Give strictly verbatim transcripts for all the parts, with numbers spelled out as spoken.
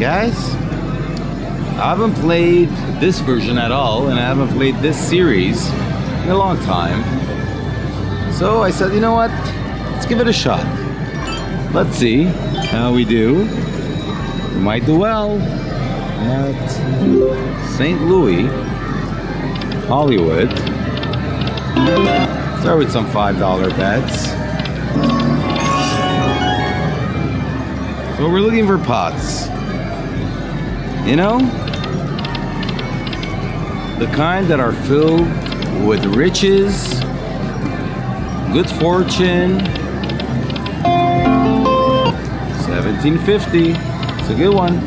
guys, I haven't played this version at all, and I haven't played this series in a long time. So I said, you know what, let's give it a shot. Let's see how we do. We might do well at Saint Louis, Hollywood. Start with some five dollar bets. But we're looking for pots, you know, the kind that are filled with riches, good fortune. Seventeen fifty, it's a good one.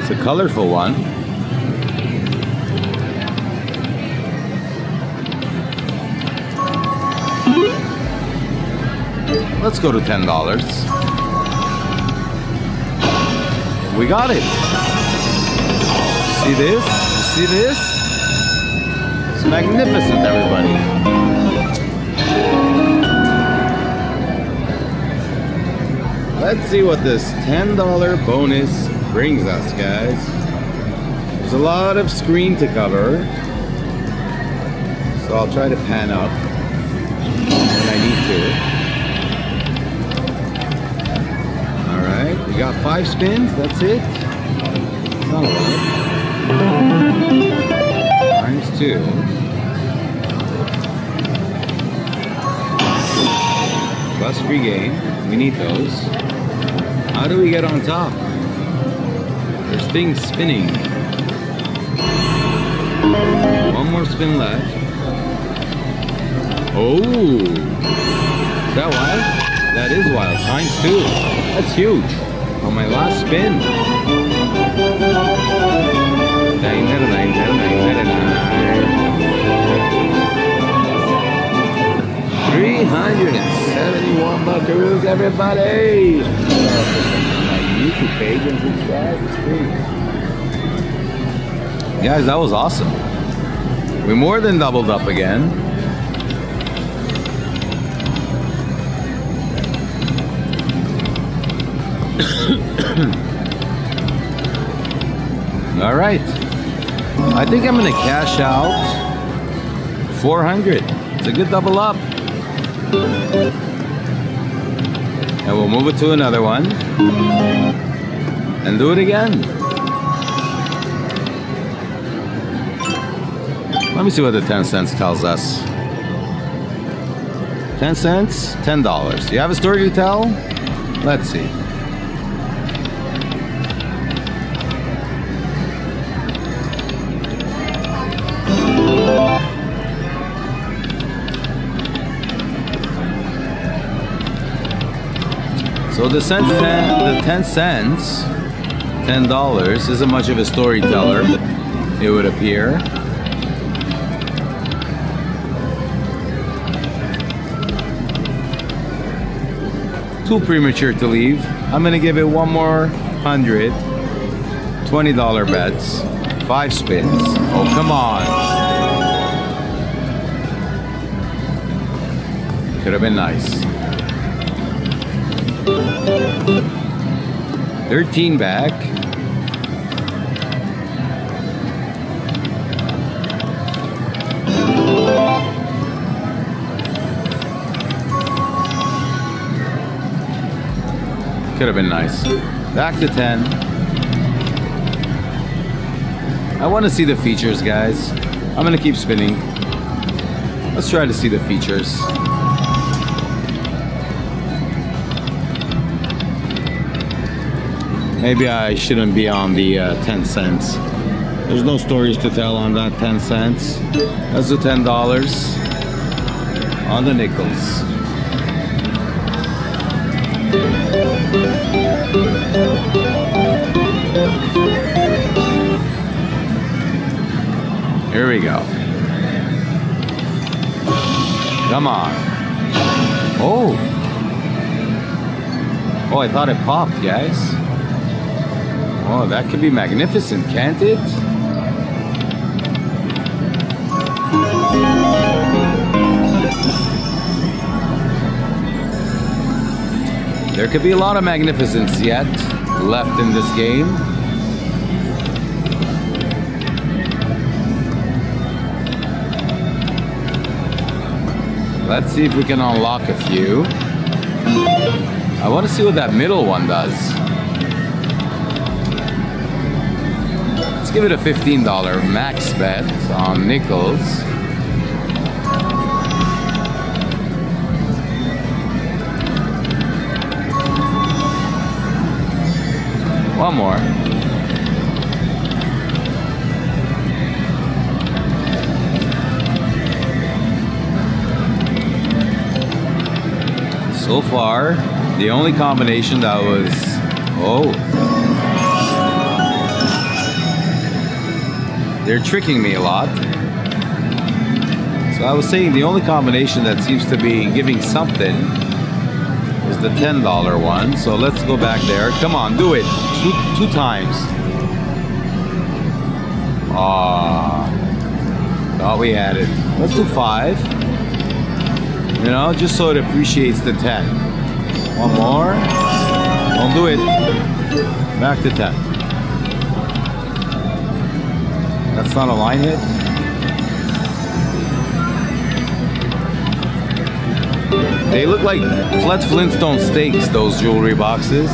It's a colorful one. Let's go to ten dollars. We got it. See this? See this? It's magnificent, everybody. Let's see what this ten dollar bonus brings us, guys. There's a lot of screen to cover, so I'll try to pan up when I need to. We got five spins, that's it. Not a lot. Times two. Plus free game. We need those. How do we get on top? There's things spinning. One more spin left. Oh! Is that wild? That is wild. Times two. That's huge. On my last spin. three hundred seventy-one buckaroos, everybody! My YouTube page and subscribe, it's free. Guys, that was awesome. We more than doubled up again. All right, I think I'm gonna cash out four hundred. It's a good double up. And we'll move it to another one and do it again. Let me see what the ten cents tells us. ten cents, ten dollars. You have a story to tell? Let's see. So the cent, ten, the ten cents, ten dollars isn't much of a storyteller, it would appear. Too premature to leave. I'm gonna give it one more hundred. twenty dollar bets, five spins. Oh, come on. Could have been nice. thirteen back. Could have been nice. Back to ten. I want to see the features, guys. I'm gonna keep spinning. Let's try to see the features. Maybe I shouldn't be on the uh, ten cents. There's no stories to tell on that ten cents. That's the ten dollars on the nickels. Here we go. Come on. Oh. Oh, I thought it popped, guys. Oh, that could be magnificent, can't it? There could be a lot of magnificence yet left in this game. Let's see if we can unlock a few. I want to see what that middle one does. Let's give it a fifteen dollar max bet on nickels. One more. So far, the only combination that was... Oh. They're tricking me a lot. So I was saying the only combination that seems to be giving something is the ten dollar one. So let's go back there. Come on, do it. Two, two times. Ah, thought we had it. Let's do five. You know, just so it appreciates the ten. One more. Don't do it. Back to ten. That's not a line hit. They look like Flat Flintstone steaks, those jewelry boxes.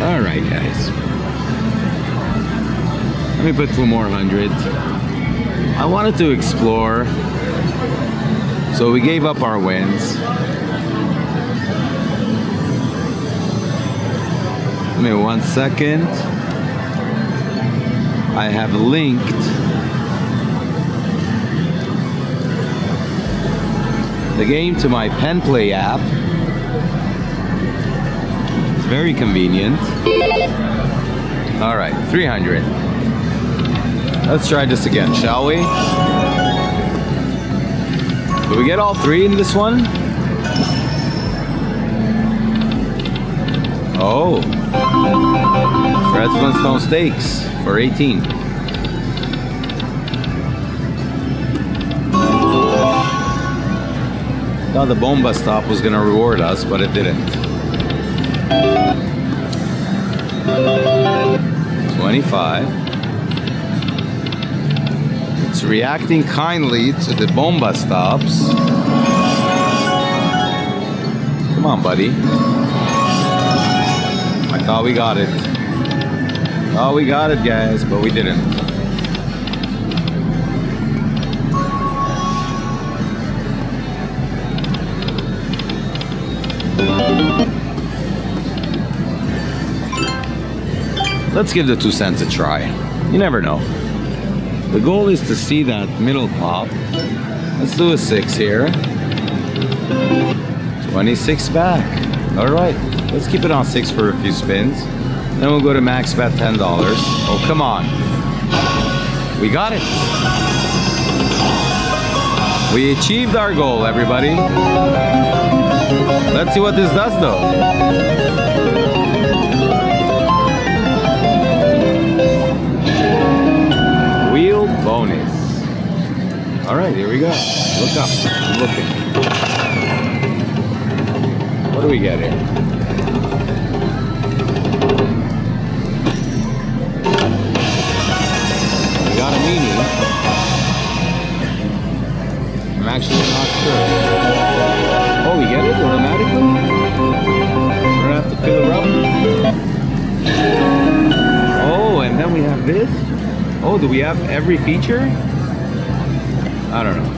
All right, guys. Let me put two more hundred. I wanted to explore, so we gave up our wins. Give me one second. I have linked the game to my PenPlay app. It's very convenient. All right, three hundred. Let's try this again, shall we? Do we get all three in this one? Oh. Fred Flintstone steaks for eighteen. I thought the Bomba stop was going to reward us, but it didn't. twenty-five. It's reacting kindly to the Bomba stops. Come on, buddy. I thought we got it. Thought we got it, guys, but we didn't. Let's give the two cents a try. You never know. The goal is to see that middle pop. Let's do a six here. twenty-six back. All right. Let's keep it on six for a few spins. Then we'll go to max bet ten dollars. Oh, come on. We got it. We achieved our goal, everybody. Let's see what this does, though. Wheel bonus. All right, here we go. Look up. I'm looking. What do we get here? We got a meaning. I'm actually not sure. Oh, we get it automatically? We don't have to fill it up. Oh, and then we have this? Oh, do we have every feature? I don't know.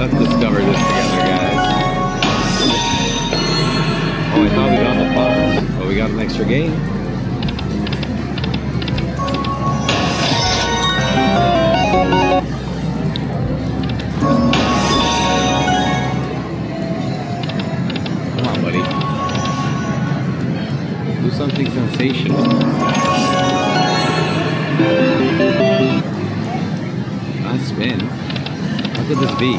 Let's discover this together, guys. Oh, I thought we got the pops. Oh, we got an extra game. Something sensational. Not spin. How could this be?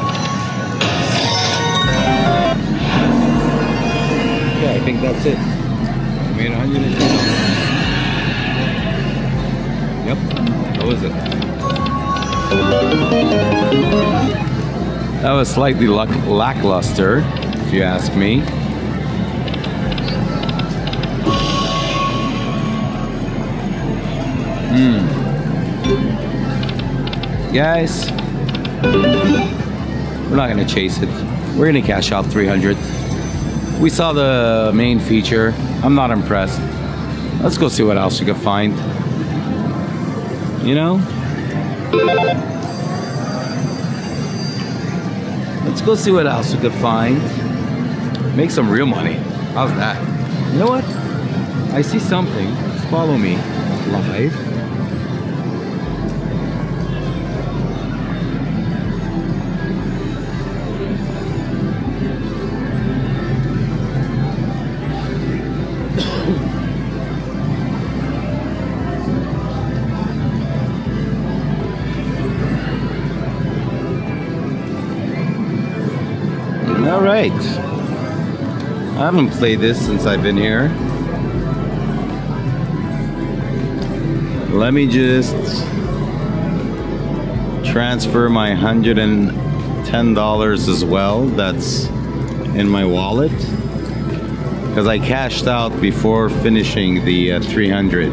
Okay, I think that's it. I made one hundred dollars. Yep. How is it? That was slightly lack lackluster, if you ask me. Hmm. Guys, we're not gonna chase it. We're gonna cash out three hundred. We saw the main feature. I'm not impressed. Let's go see what else we can find. You know? Let's go see what else we could find. Make some real money. How's that? You know what? I see something. Follow me. Live. All right. I haven't played this since I've been here. Let me just transfer my one hundred ten dollars as well that's in my wallet, because I cashed out before finishing the uh, three hundred.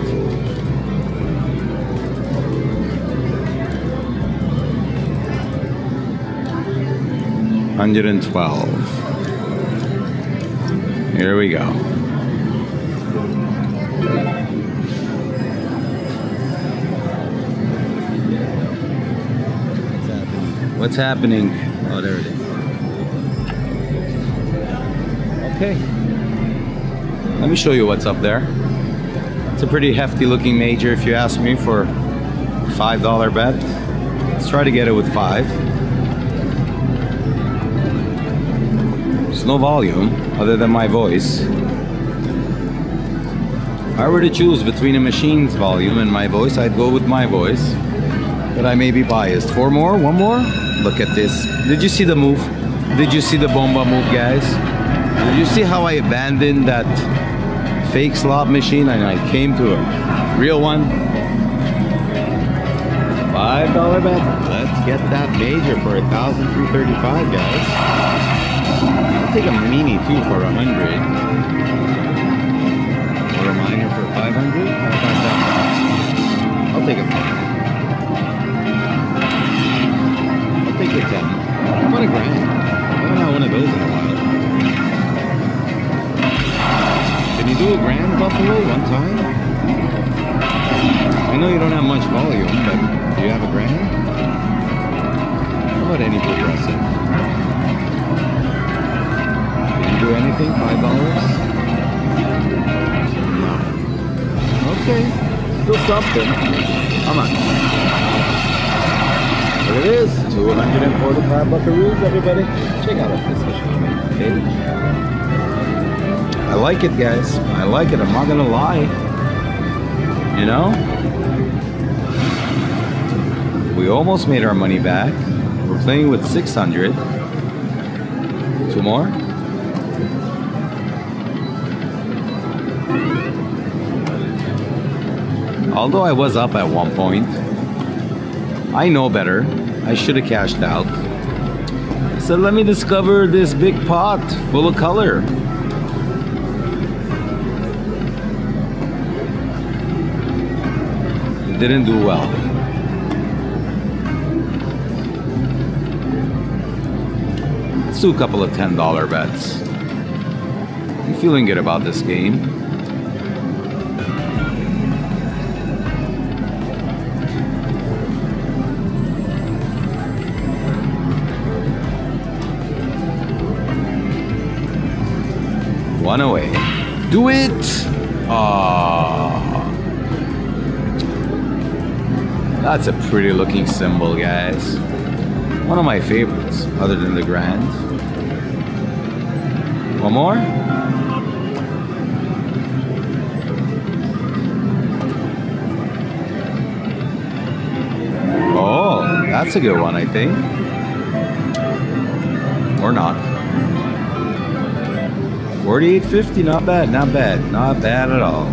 one hundred twelve. Here we go. What's happening? Oh, there it is. Okay. Let me show you what's up there. It's a pretty hefty looking major if you ask me for a five dollar bet. Let's try to get it with five. There's no volume other than my voice. If I were to choose between a machine's volume and my voice, I'd go with my voice. But I may be biased. Four more? One more? Look at this. Did you see the move? Did you see the bomba move, guys? Did you see how I abandoned that fake slot machine and I came to a real one? five dollar bet. Let's get that major for one thousand three hundred thirty-five, guys. I'll take a mini too for one hundred. Or a minor for five hundred. I'll take a What a grand. I haven't had one of those in a while. Can you do a grand buffalo one time? I know you don't have much volume, but do you have a grand? How about any progressive? Can you do anything? Five dollars? No. Okay. Still something. Come on. There it is, two hundred forty-five buckaroos, everybody. Check out this page. I like it, guys. I like it. I'm not gonna lie. You know, we almost made our money back. We're playing with six hundred. Two more. Although I was up at one point. I know better. I should have cashed out. So let me discover this big pot full of color. It didn't do well. Let's do a couple of ten dollar bets. I'm feeling good about this game. One away. Do it! Aww. That's a pretty looking symbol, guys. One of my favorites, other than the grand. One more? Oh, that's a good one, I think. Or not. forty-eight fifty, not bad, not bad, not bad at all.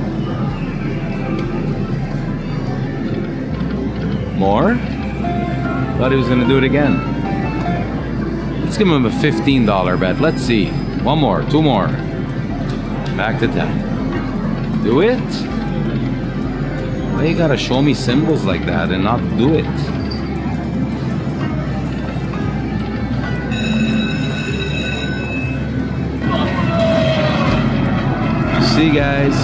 More? Thought he was gonna do it again. Let's give him a fifteen dollar bet. Let's see. One more, two more. Back to ten. Do it? Why you gotta show me symbols like that and not do it? See guys,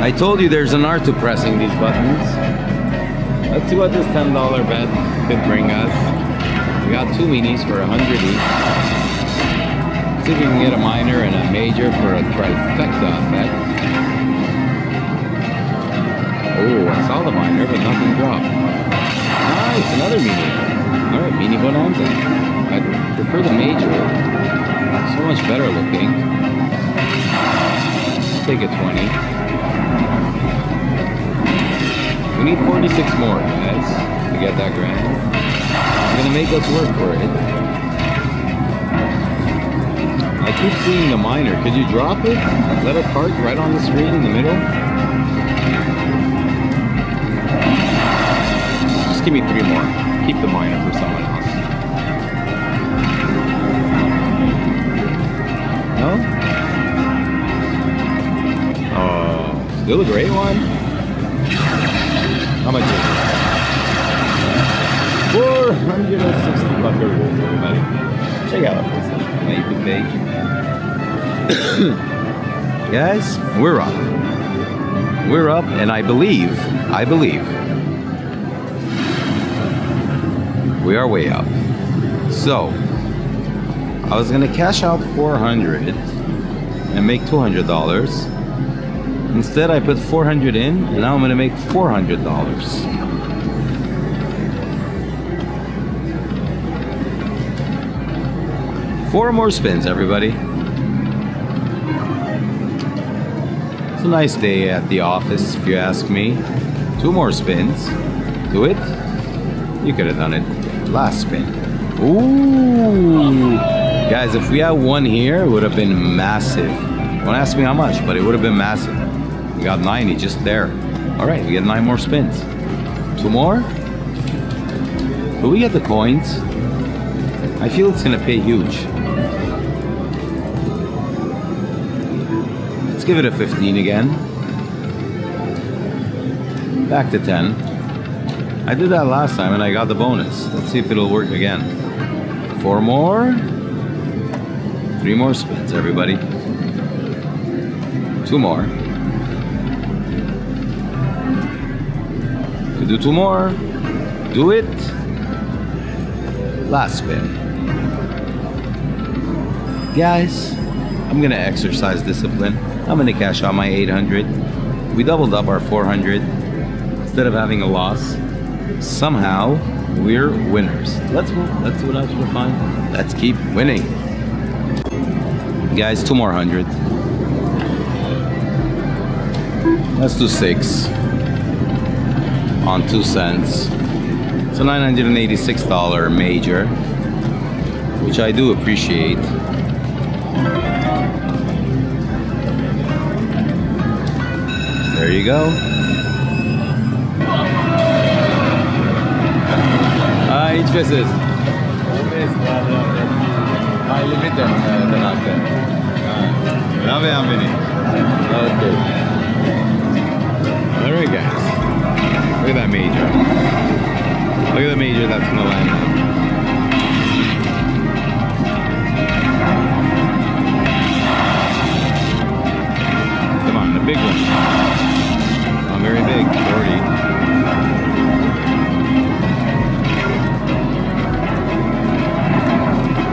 I told you there's an art to pressing these buttons. Let's see what this ten dollar bet could bring us. We got two minis for a hundred each. See if we can get a minor and a major for a trifecta bet. Oh, I saw the minor but nothing dropped. Nice, another mini. Alright, mini bonanza. I prefer the major. So much better looking. Take a twenty. We need forty-six more, guys, to get that grand. It's gonna make us work for it. I keep seeing the minor. Could you drop it? Let it park right on the screen in the middle? Just give me three more. Keep the minor for someone else. No? Still a great one. How much is it? four hundred sixty buckaroos, everybody. Check out this amazing page. Guys, we're up. We're up, and I believe, I believe, we are way up. So, I was gonna cash out four hundred and make two hundred dollars. Instead, I put four hundred in, and now I'm gonna make four hundred dollars. Four more spins, everybody. It's a nice day at the office, if you ask me. Two more spins. Do it. You could have done it. Last spin. Ooh! Guys, if we had one here, it would have been massive. Don't ask me how much, but it would have been massive. We got ninety just there. All right, we get nine more spins. Two more? Will we get the coins? I feel it's gonna pay huge. Let's give it a fifteen again. Back to ten. I did that last time and I got the bonus. Let's see if it'll work again. Four more. Three more spins, everybody. Two more. Do two more. Do it. Last spin. Guys, I'm gonna exercise discipline. I'm gonna cash out my eight hundred. We doubled up our four hundred. Instead of having a loss, somehow we're winners. Let's move. Let's do what else we're fine. Let's keep winning. Guys, two more hundred. Let's do six. On two cents. It's a nine hundred eighty-six dollar major, which I do appreciate. There you go. Ah, each misses. I limit them. Okay. All right, guys. Look at that major. Look at the major that's gonna land now. Come on, the big one. Not very big, forty.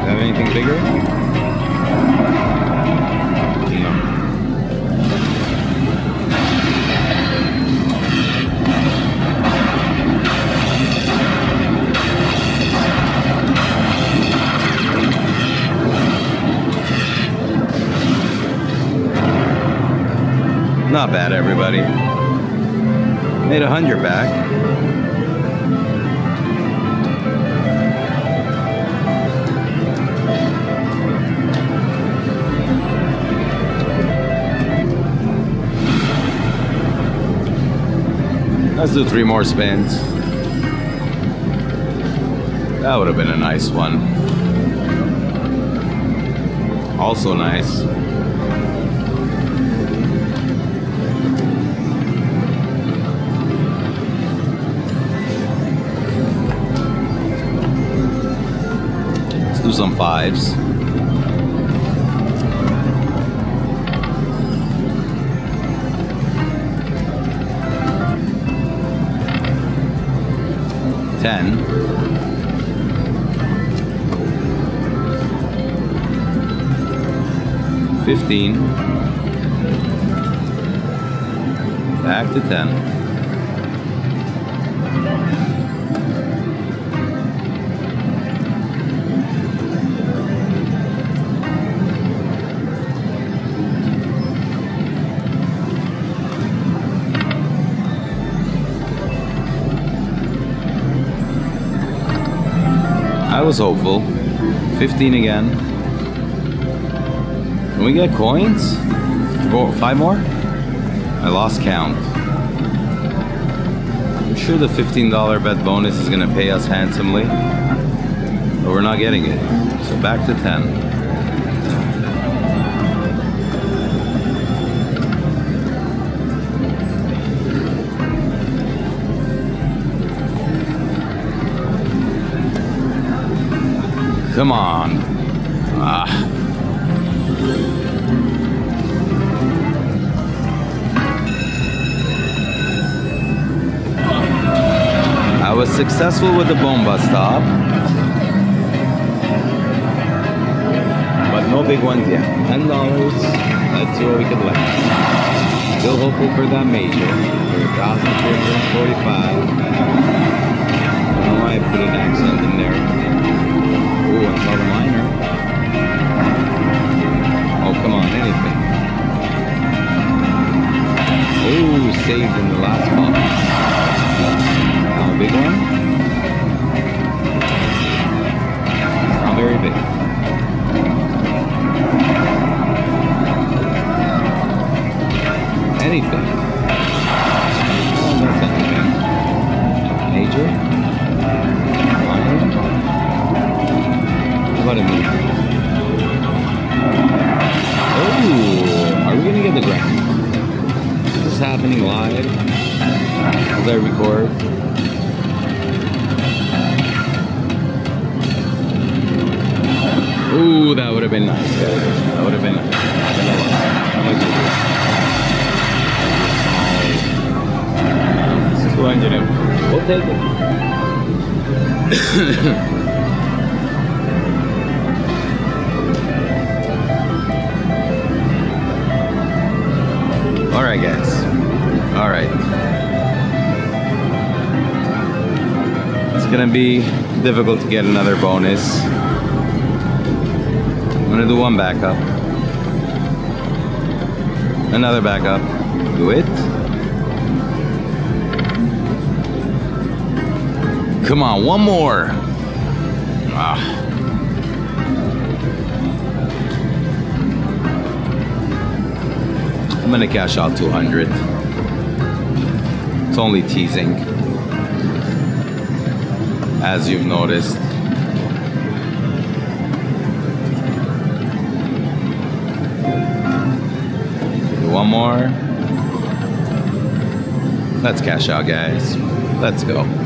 Have anything bigger? No. Not bad, everybody. Made a hundred back. Let's do three more spins. That would have been a nice one. Also nice. Let's do some fives. Ten. Fifteen. Back to ten. I was hopeful. Fifteen again. Can we get coins? Oh, five more? I lost count. I'm sure the fifteen dollar bet bonus is gonna pay us handsomely, but we're not getting it. So back to ten. Come on. Ah. I was successful with the bomba stop, but no big ones yet. ten dollars, let's see what we could last. Still hopeful for that major. one thousand four hundred forty-five. I don't know why I put an accent in there. Ooh, I saw the miner. Oh, come on, anything. Ooh, saved in the last box. Not a big one. Not very big. Anything. Oh, that's anything. Major. Miner. What a move. Oh, are we gonna get the grand? Is this happening live? As I record? Ooh, that would have been nice, guys. That would have been nice. I don't know what. two hundred. We'll take it. Alright guys, alright. It's gonna be difficult to get another bonus. I'm gonna do one backup. Another backup. Do it. Come on, one more! Ah. I'm gonna cash out two hundred. It's only teasing, as you've noticed. One more. Let's cash out, guys. Let's go.